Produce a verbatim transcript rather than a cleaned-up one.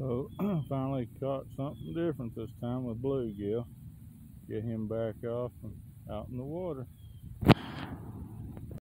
So finally caught something different this time with bluegill. Get him back off and out in the water.